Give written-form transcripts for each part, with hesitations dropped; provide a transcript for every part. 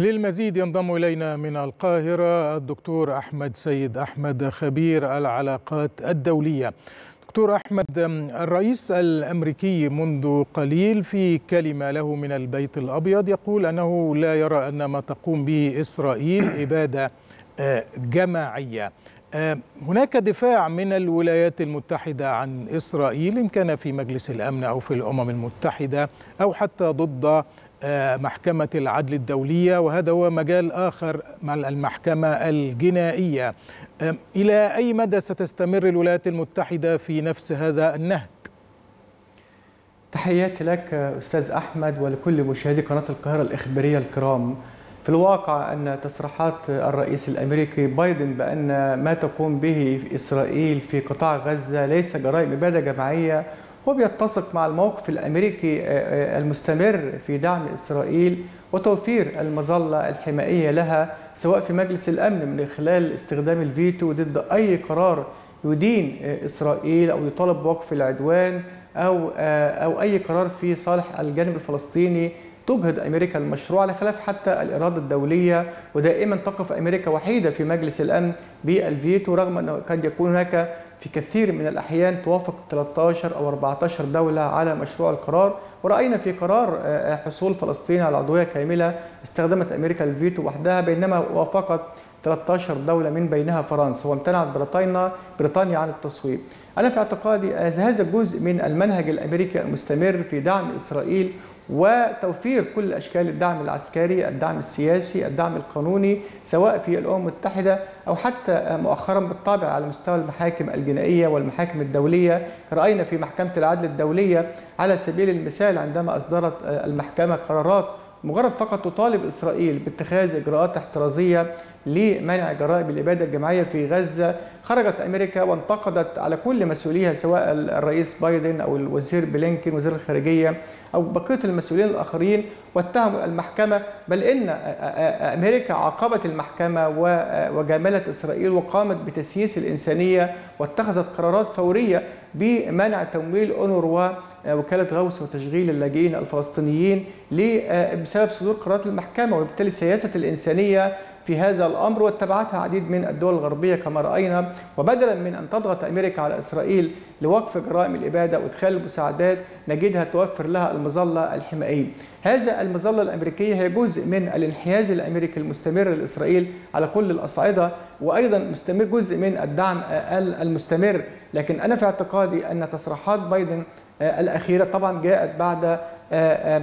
للمزيد ينضم إلينا من القاهرة الدكتور أحمد سيد أحمد خبير العلاقات الدولية. دكتور أحمد، الرئيس الأمريكي منذ قليل في كلمة له من البيت الأبيض يقول أنه لا يرى أن ما تقوم به إسرائيل إبادة جماعية. هناك دفاع من الولايات المتحدة عن إسرائيل إن كان في مجلس الأمن أو في الأمم المتحدة أو حتى ضد محكمة العدل الدولية، وهذا هو مجال آخر مع المحكمة الجنائية. إلى أي مدى ستستمر الولايات المتحدة في نفس هذا النهج؟ تحياتي لك أستاذ أحمد ولكل مشاهدي قناة القاهرة الإخبارية الكرام. في الواقع أن تصريحات الرئيس الأمريكي بايدن بأن ما تقوم به في إسرائيل في قطاع غزة ليس جرائم إبادة جماعية هو بيتسق مع الموقف الأمريكي المستمر في دعم إسرائيل وتوفير المظلة الحمائية لها سواء في مجلس الأمن من خلال استخدام الفيتو ضد أي قرار يدين إسرائيل أو يطالب بوقف العدوان أو أي قرار في صالح الجانب الفلسطيني. تجهد أمريكا المشروع على خلاف حتى الإرادة الدولية، ودائما تقف أمريكا وحيدة في مجلس الأمن بالفيتو رغم أنه قد يكون هناك في كثير من الأحيان توافق 13 أو 14 دولة على مشروع القرار. ورأينا في قرار حصول فلسطين على عضوية كاملة استخدمت أمريكا الفيتو وحدها بينما وافقت 13 دولة من بينها فرنسا وامتنعت بريطانيا عن التصويت. أنا في اعتقادي هذا جزء من المنهج الأمريكي المستمر في دعم إسرائيل وتوفير كل أشكال الدعم العسكري، الدعم السياسي، الدعم القانوني سواء في الأمم المتحدة أو حتى مؤخرا بالطبع على مستوى المحاكم الجنائية والمحاكم الدولية. رأينا في محكمة العدل الدولية على سبيل المثال عندما أصدرت المحكمة قرارات مجرد فقط تطالب إسرائيل باتخاذ إجراءات احترازية لمنع جرائم الإبادة الجماعية في غزة، خرجت أمريكا وانتقدت على كل مسؤوليها سواء الرئيس بايدن أو الوزير بلينكن وزير الخارجية أو بقية المسؤولين الآخرين واتهموا المحكمة، بل إن أمريكا عاقبت المحكمة وجاملت إسرائيل وقامت بتسييس الإنسانية واتخذت قرارات فورية بمنع تمويل أونروا وكالة غوث وتشغيل اللاجئين الفلسطينيين بسبب صدور قرارات المحكمة، وبالتالي سياسة الإنسانية في هذا الأمر واتبعتها عديد من الدول الغربية كما رأينا. وبدلا من أن تضغط أمريكا على إسرائيل لوقف جرائم الإبادة وإدخال المساعدات نجدها توفر لها المظلة الحمائية. هذا المظلة الأمريكية هي جزء من الانحياز الأمريكي المستمر لإسرائيل على كل الأصعدة، وأيضا مستمر جزء من الدعم المستمر. لكن أنا في اعتقادي أن تصريحات بايدن الأخيرة طبعا جاءت بعد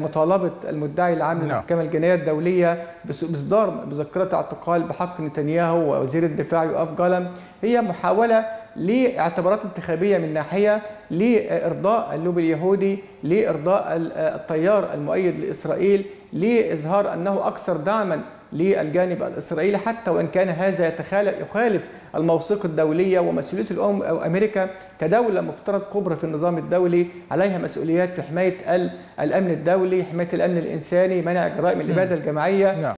مطالبة المدعي العام للمحكمة الجنائية الدولية بإصدار مذكرة اعتقال بحق نتنياهو ووزير الدفاع يوآف جالانت هي محاولة لاعتبارات انتخابية من ناحية لإرضاء اللوبي اليهودي، لإرضاء التيار المؤيد لإسرائيل، لإظهار أنه أكثر دعما للجانب الإسرائيلي حتى وإن كان هذا يخالف الموثوق الدولية ومسؤولية الأمم أو أمريكا كدولة مفترض كبرى في النظام الدولي عليها مسؤوليات في حماية الأمن الدولي، حماية الأمن الإنساني، منع جرائم الإبادة الجماعية.